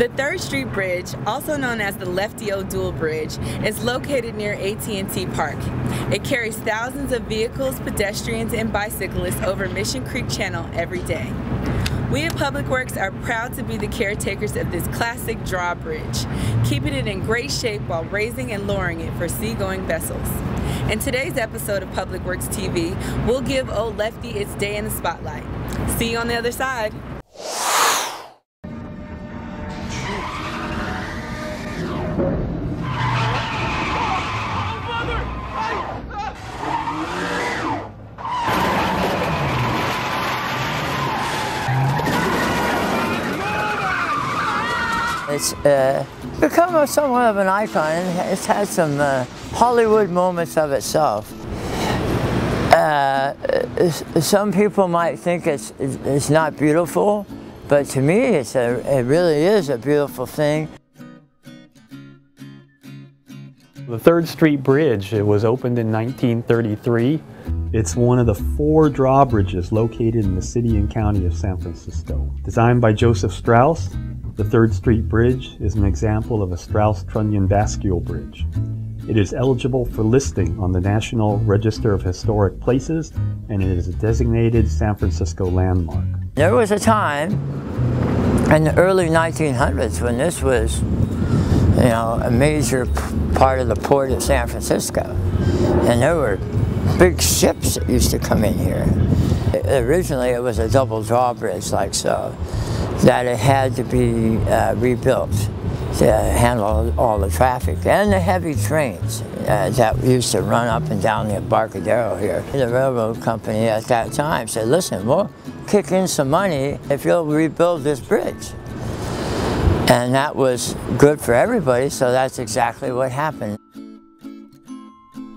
The Third Street Bridge, also known as the Lefty O'Doul Bridge, is located near AT&T Park. It carries thousands of vehicles, pedestrians, and bicyclists over Mission Creek Channel every day. We at Public Works are proud to be the caretakers of this classic drawbridge, keeping it in great shape while raising and lowering it for seagoing vessels. In today's episode of Public Works TV, we'll give Old Lefty its day in the spotlight. See you on the other side. It's become somewhat of an icon. It's had some Hollywood moments of itself. Some people might think it's not beautiful, but to me it really is a beautiful thing. The Third Street Bridge, it was opened in 1933. It's one of the four drawbridges located in the city and county of San Francisco. Designed by Joseph Strauss, the Third Street Bridge is an example of a Strauss-Trunnion bascule bridge. It is eligible for listing on the National Register of Historic Places, and it is a designated San Francisco landmark. There was a time in the early 1900s when this was, you know, a major part of the port of San Francisco, and there were big ships that used to come in here. Originally it was a double drawbridge like so, that it had to be rebuilt to handle all the traffic and the heavy trains that used to run up and down the Embarcadero here. The railroad company at that time said, listen, we'll kick in some money if you'll rebuild this bridge. And that was good for everybody, so that's exactly what happened.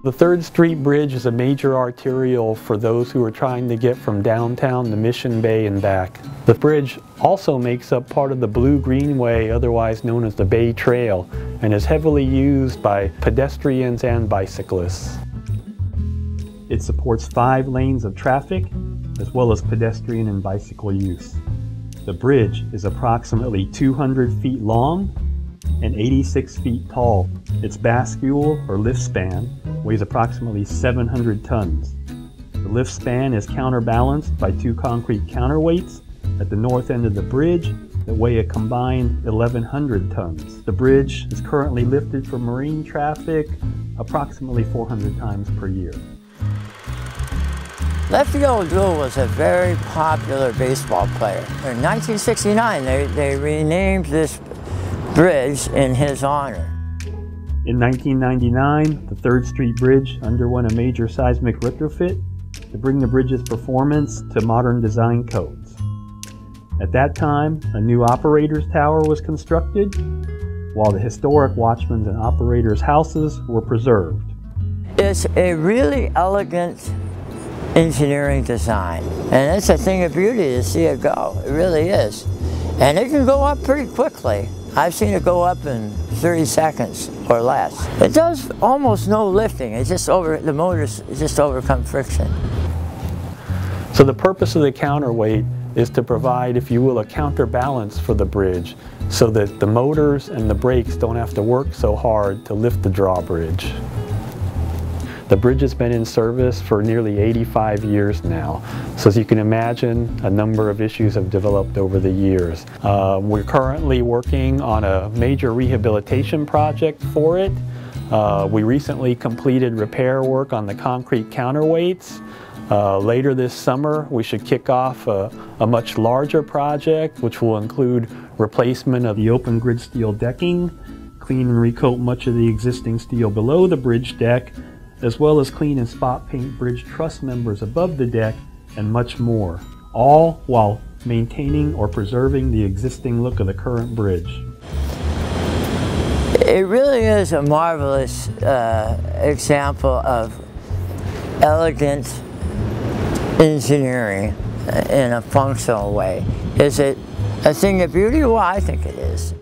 The Third Street Bridge is a major arterial for those who are trying to get from downtown to Mission Bay and back. The bridge also makes up part of the Blue Greenway, otherwise known as the Bay Trail, and is heavily used by pedestrians and bicyclists. It supports 5 lanes of traffic, as well as pedestrian and bicycle use. The bridge is approximately 200 feet long and 86 feet tall. Its bascule, or lift span, weighs approximately 700 tons. The lift span is counterbalanced by 2 concrete counterweights at the north end of the bridge that weigh a combined 1,100 tons. The bridge is currently lifted for marine traffic approximately 400 times per year. Lefty O'Doul was a very popular baseball player. In 1969, they renamed this bridge in his honor. In 1999, the Third Street Bridge underwent a major seismic retrofit to bring the bridge's performance to modern design codes. At that time, a new operator's tower was constructed, while the historic watchmen's and operators' houses were preserved. It's a really elegant engineering design, and it's a thing of beauty to see it go. It really is. And it can go up pretty quickly. I've seen it go up in 30 seconds or less. It does almost no lifting. It's just the motors just overcome friction. So the purpose of the counterweight is to provide, if you will, a counterbalance for the bridge so that the motors and the brakes don't have to work so hard to lift the drawbridge. The bridge has been in service for nearly 85 years now. So as you can imagine, a number of issues have developed over the years. We're currently working on a major rehabilitation project for it. We recently completed repair work on the concrete counterweights. Later this summer, we should kick off a much larger project, which will include replacement of the open grid steel decking, clean and recoat much of the existing steel below the bridge deck, as well as clean and spot paint bridge truss members above the deck, and much more, all while maintaining or preserving the existing look of the current bridge. It really is a marvelous example of elegant engineering in a functional way. Is it a thing of beauty? Well, I think it is.